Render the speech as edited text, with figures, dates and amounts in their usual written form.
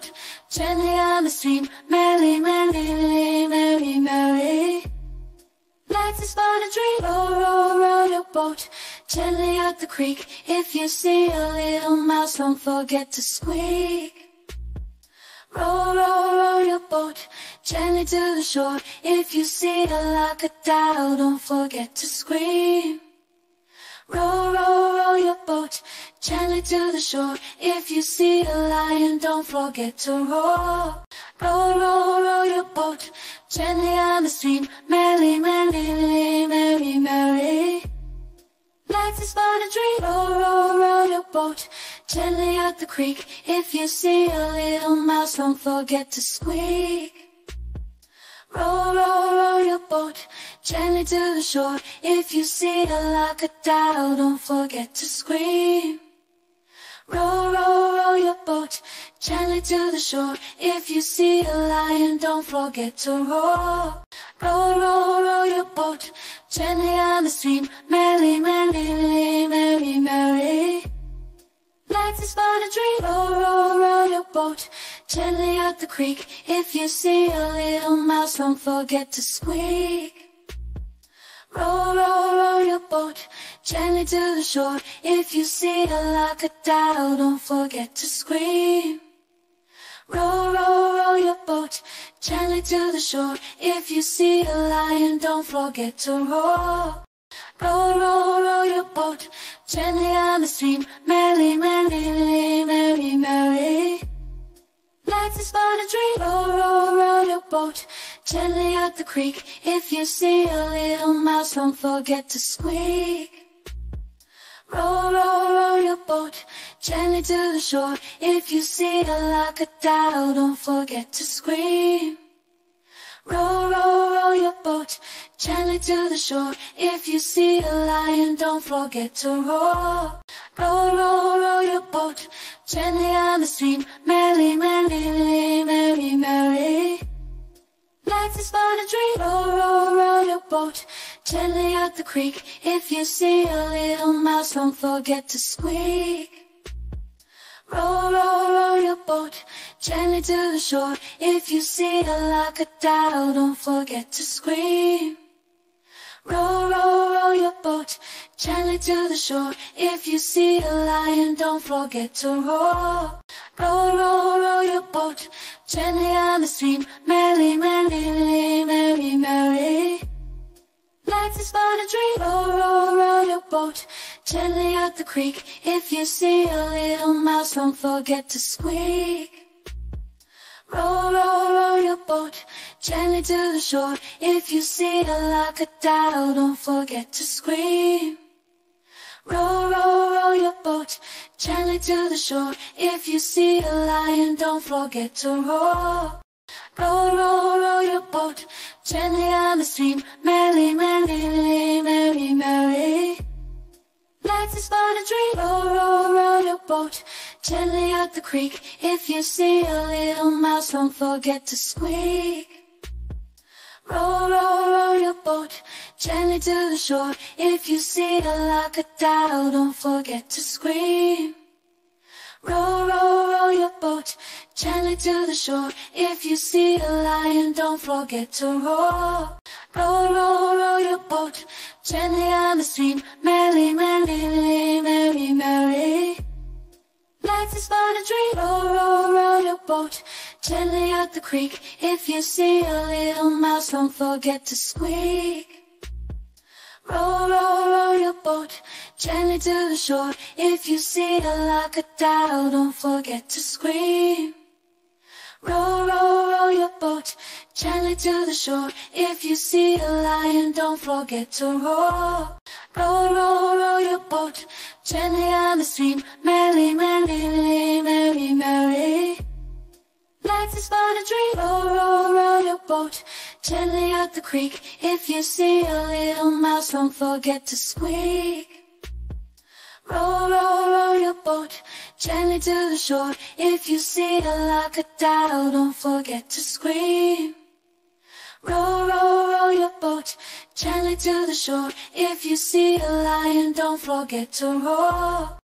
boat, gently on the stream. Merrily, merrily, merrily, merrily. Let's spot a dream. Row, row, row your boat, gently out the creek. If you see a little mouse, don't forget to squeak. Row, row, row your boat, gently to the shore. If you see a crocodile, don't forget to scream. Row, row, row your boat, gently to the shore. If you see a lion, don't forget to roar. Row, row, row your boat, gently on the stream. Merrily, merrily, merrily, merrily. Let's spot a dream. Row, row, row your boat, gently out the creek. If you see a little mouse, don't forget to squeak. Row, row, row your boat, gently to the shore. If you see a crocodile, don't forget to scream. Row, row, row your boat, gently to the shore. If you see a lion, don't forget to roar. Row, row, row your boat, gently on the stream. Merrily, merrily, merrily, merrily. Let's spot a dream. Row, row, row your boat, gently out the creek. If you see a little mouse, don't forget to squeak. Row, row, row your boat, gently to the shore. If you see a crocodile, don't forget to scream. Row, row, row your boat, gently to the shore. If you see a lion, don't forget to roar. Row, row, row your boat, gently on the stream. Merrily, merrily, merrily, merrily. Let's spot a dream. Row, row, row your boat, gently out the creek. If you see a little mouse, don't forget to squeak. Row, row, row your boat, gently to the shore. If you see a crocodile, don't forget to scream. Row, row, row your boat, gently to the shore. If you see a lion, don't forget to roar. Row, row, row your boat, gently on the stream. Merrily, merrily, merrily, merrily. Let's spot a dream. Row, row, row your boat, gently out the creek. If you see a little mouse, don't forget to squeak. Row, row, row your boat, gently to the shore. If you see a crocodile, don't forget to scream. Row, row, row your boat, gently to the shore. If you see a lion, don't forget to roar. Row, row, row your boat, gently on the stream. Merrily, merrily, merrily, merrily. Let's spot a dream. Row, row, row your boat, gently out the creek. If you see a little mouse, don't forget to squeak. Row, row, row your boat, gently to the shore. If you see a crocodile, don't forget to scream. Row, row, row your boat, gently to the shore. If you see a lion, don't forget to roar. Row, row, row your boat, gently on the stream. Merrily, merrily, merrily, merrily. Let's spot a dream. Row, row, row your boat, gently out the creek. If you see a little mouse, don't forget to squeak. Row, row, row your boat, gently to the shore. If you see a crocodile, don't forget to scream. Row, row, row your boat, gently to the shore. If you see a lion, don't forget to roar. Row, row, row your boat, gently on the stream. Merrily, merrily, merrily, merrily. Let's spot a dream. Row, row, row your boat, gently out the creek. If you see a little mouse, don't forget to squeak. Row, row, row your boat, gently to the shore. If you see a crocodile, don't forget to scream. Row, row, row your boat, gently to the shore. If you see a lion, don't forget to roar. Row, row, row your boat, gently on the stream. Merrily, merrily, merrily, merrily. Let's spot a dream. Row, row, row your boat, gently out the creek. If you see a little mouse, don't forget to squeak. Row, row, row your boat, gently to the shore. If you see a crocodile, don't forget to scream. Row, row, row your boat, gently to the shore. If you see a lion, don't forget to roar.